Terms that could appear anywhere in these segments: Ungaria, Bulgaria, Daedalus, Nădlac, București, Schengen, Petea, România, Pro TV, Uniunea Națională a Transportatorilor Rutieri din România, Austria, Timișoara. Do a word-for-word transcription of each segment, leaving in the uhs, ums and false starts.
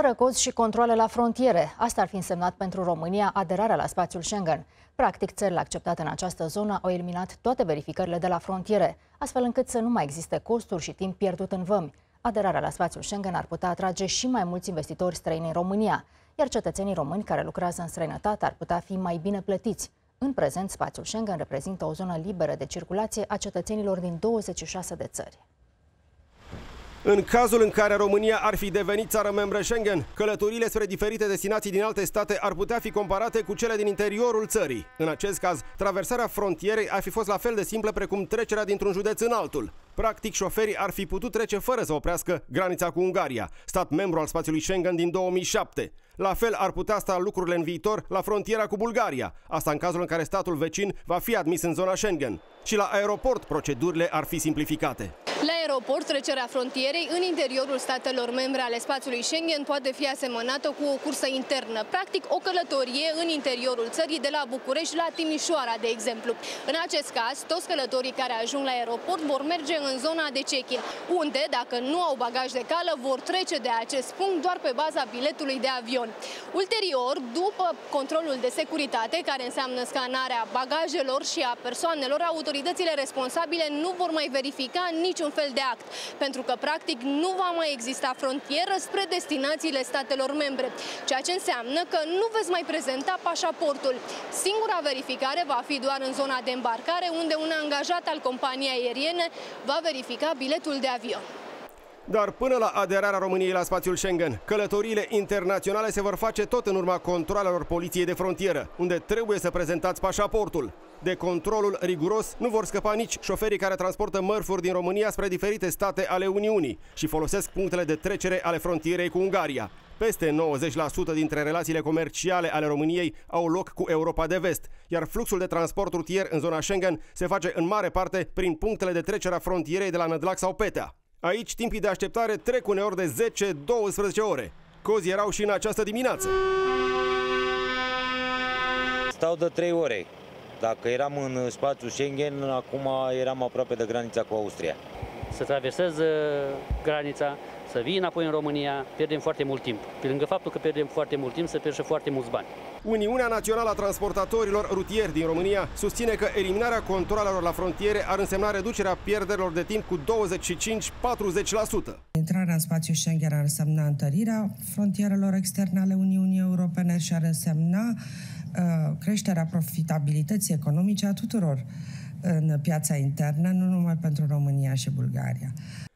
Fără cozi și controle la frontiere, asta ar fi însemnat pentru România aderarea la spațiul Schengen. Practic, țările acceptate în această zonă au eliminat toate verificările de la frontiere, astfel încât să nu mai existe costuri și timp pierdut în vămi. Aderarea la spațiul Schengen ar putea atrage și mai mulți investitori străini în România, iar cetățenii români care lucrează în străinătate ar putea fi mai bine plătiți. În prezent, spațiul Schengen reprezintă o zonă liberă de circulație a cetățenilor din douăzeci și șase de țări. În cazul în care România ar fi devenit țară membră Schengen, călătorile spre diferite destinații din alte state ar putea fi comparate cu cele din interiorul țării. În acest caz, traversarea frontierei ar fi fost la fel de simplă precum trecerea dintr-un județ în altul. Practic, șoferii ar fi putut trece fără să oprească granița cu Ungaria, stat membru al spațiului Schengen din două mii șapte. La fel ar putea sta lucrurile în viitor la frontiera cu Bulgaria, asta în cazul în care statul vecin va fi admis în zona Schengen. Și la aeroport procedurile ar fi simplificate. La aeroport, trecerea frontierei în interiorul statelor membre ale spațiului Schengen poate fi asemănată cu o cursă internă, practic o călătorie în interiorul țării de la București la Timișoara, de exemplu. În acest caz, toți călătorii care ajung la aeroport vor merge în zona de check-in, unde, dacă nu au bagaj de cală, vor trece de acest punct doar pe baza biletului de avion. Ulterior, după controlul de securitate, care înseamnă scanarea bagajelor și a persoanelor, autoritățile responsabile nu vor mai verifica niciun fel de act, pentru că, practic, nu va mai exista frontieră spre destinațiile statelor membre, ceea ce înseamnă că nu veți mai prezenta pașaportul. Singura verificare va fi doar în zona de îmbarcare, unde un angajat al companiei aeriene va verifica biletul de avion. Dar până la aderarea României la spațiul Schengen, călătoriile internaționale se vor face tot în urma controalelor poliției de frontieră, unde trebuie să prezentați pașaportul. De controlul riguros nu vor scăpa nici șoferii care transportă mărfuri din România spre diferite state ale Uniunii și folosesc punctele de trecere ale frontierei cu Ungaria. Peste nouăzeci la sută dintre relațiile comerciale ale României au loc cu Europa de Vest, iar fluxul de transport rutier în zona Schengen se face în mare parte prin punctele de trecere a frontierei de la Nădlac sau Petea. Aici timpii de așteptare trec uneori de zece la douăsprezece ore. Cozi erau și în această dimineață. Stau de trei ore. Dacă eram în spațiul Schengen, acum eram aproape de granița cu Austria. Să traversez granița, să vii înapoi în România, pierdem foarte mult timp. Pe lângă faptul că pierdem foarte mult timp, se pierde foarte mulți bani. Uniunea Națională a Transportatorilor Rutieri din România susține că eliminarea controalelor la frontiere ar însemna reducerea pierderilor de timp cu douăzeci și cinci la patruzeci la sută. Intrarea în spațiul Schengen ar însemna întărirea frontierelor externe ale Uniunii Europene și ar însemna uh, creșterea profitabilității economice a tuturor în piața internă, nu numai pentru România și Bulgaria.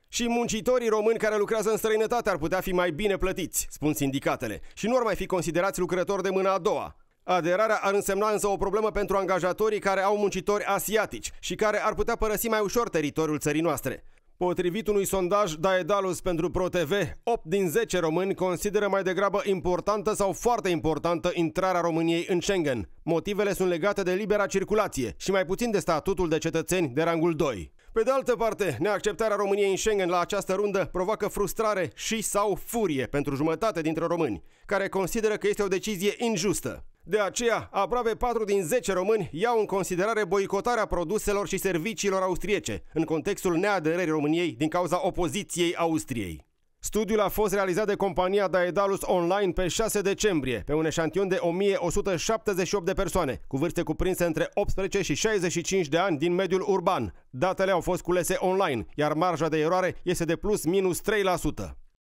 Și muncitorii români care lucrează în străinătate ar putea fi mai bine plătiți, spun sindicatele, și nu ar mai fi considerați lucrători de mână a doua. Aderarea ar însemna însă o problemă pentru angajatorii care au muncitori asiatici și care ar putea părăsi mai ușor teritoriul țării noastre. Potrivit unui sondaj Daedalus pentru Pro T V, opt din zece români consideră mai degrabă importantă sau foarte importantă intrarea României în Schengen. Motivele sunt legate de libera circulație și mai puțin de statutul de cetățeni de rangul doi. Pe de altă parte, neacceptarea României în Schengen la această rundă provoacă frustrare și sau furie pentru jumătate dintre români, care consideră că este o decizie injustă. De aceea, aproape patru din zece români iau în considerare boicotarea produselor și serviciilor austriece, în contextul neaderării României din cauza opoziției Austriei. Studiul a fost realizat de compania Daedalus online pe șase decembrie, pe un eșantion de o mie o sută șaptezeci și opt de persoane, cu vârste cuprinse între optsprezece și șaizeci și cinci de ani din mediul urban. Datele au fost culese online, iar marja de eroare este de plus minus trei la sută.